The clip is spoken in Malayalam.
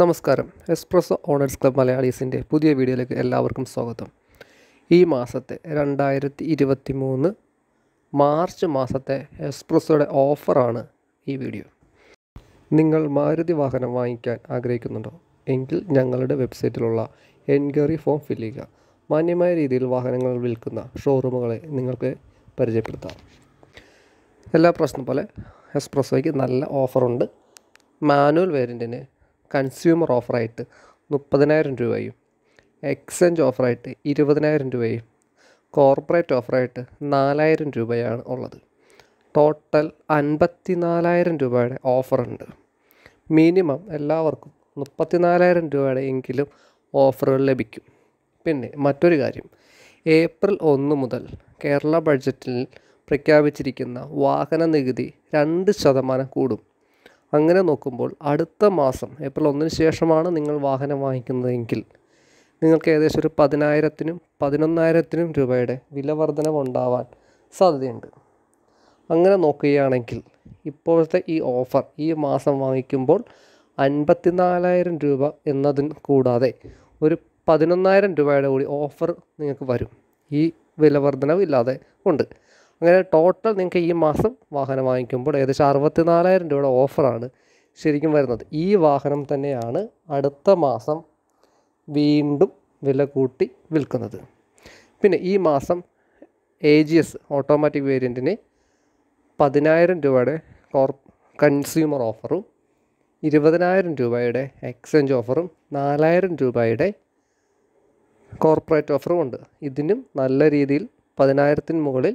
നമസ്കാരം, എസ്പ്രസോ ഓണേഴ്സ് ക്ലബ് മലയാളീസിൻ്റെ പുതിയ വീഡിയോയിലേക്ക് എല്ലാവർക്കും സ്വാഗതം. ഈ മാസത്തെ 2023 മാർച്ച് മാസത്തെ എസ്പ്രസോയുടെ ഓഫറാണ് ഈ വീഡിയോ. നിങ്ങൾ മാരുതി വാഹനം വാങ്ങിക്കാൻ ആഗ്രഹിക്കുന്നുണ്ടോ എങ്കിൽ ഞങ്ങളുടെ വെബ്സൈറ്റിലുള്ള എൻക്വയറി ഫോം ഫില്ല് ചെയ്യുക. മാന്യമായ രീതിയിൽ വാഹനങ്ങൾ വിൽക്കുന്ന ഷോറൂമുകളെ നിങ്ങൾക്ക് പരിചയപ്പെടുത്താം. എല്ലാ പ്രാവശ്യം പോലെ എസ്പ്രസോയ്ക്ക് നല്ല ഓഫറുണ്ട്. മാനുവൽ വേരിയൻറ്റിന് കൺസ്യൂമർ ഓഫറായിട്ട് 30,000 രൂപയും എക്സ്ചേഞ്ച് ഓഫറായിട്ട് 20,000 രൂപയും കോർപ്പറേറ്റ് ഓഫറായിട്ട് 4,000 രൂപയാണ് ഉള്ളത്. ടോട്ടൽ 54,000 രൂപയുടെ ഓഫറുണ്ട്. മിനിമം എല്ലാവർക്കും 34,000 രൂപയുടെ എങ്കിലും ഓഫറുകൾ ലഭിക്കും. പിന്നെ മറ്റൊരു കാര്യം, ഏപ്രിൽ 1 മുതൽ കേരള ബഡ്ജറ്റിൽ പ്രഖ്യാപിച്ചിരിക്കുന്ന വാഹന നികുതി 2% കൂടും. അങ്ങനെ നോക്കുമ്പോൾ അടുത്ത മാസം ഏപ്രിൽ 1 ശേഷമാണ് നിങ്ങൾ വാഹനം വാങ്ങിക്കുന്നതെങ്കിൽ നിങ്ങൾക്ക് ഏകദേശം ഒരു 10,000-11,000 രൂപയുടെ വിലവർധനവുണ്ടാവാൻ സാധ്യതയുണ്ട്. അങ്ങനെ നോക്കുകയാണെങ്കിൽ ഇപ്പോഴത്തെ ഈ ഓഫർ ഈ മാസം വാങ്ങിക്കുമ്പോൾ 54,000 രൂപ എന്നതിന് കൂടാതെ ഒരു 11,000 രൂപയുടെ കൂടി ഓഫർ നിങ്ങൾക്ക് വരും. ഈ വിലവർധനവ് ഇല്ലാതെ ഉണ്ട്. അങ്ങനെ ടോട്ടൽ നിങ്ങൾക്ക് ഈ മാസം വാഹനം വാങ്ങിക്കുമ്പോൾ ഏകദേശം 64,000 രൂപയുടെ ഓഫറാണ് ശരിക്കും വരുന്നത്. ഈ വാഹനം തന്നെയാണ് അടുത്ത മാസം വീണ്ടും വില കൂട്ടി വിൽക്കുന്നത്. പിന്നെ ഈ മാസം AGS ഓട്ടോമാറ്റിക് വേരിയൻറ്റിന് 10,000 രൂപയുടെ കൺസ്യൂമർ ഓഫറും 20,000 രൂപയുടെ എക്സ്ചേഞ്ച് ഓഫറും 4,000 രൂപയുടെ കോർപ്പറേറ്റ് ഓഫറും ഉണ്ട്. ഇതിനും നല്ല രീതിയിൽ 10,000-ന് മുകളിൽ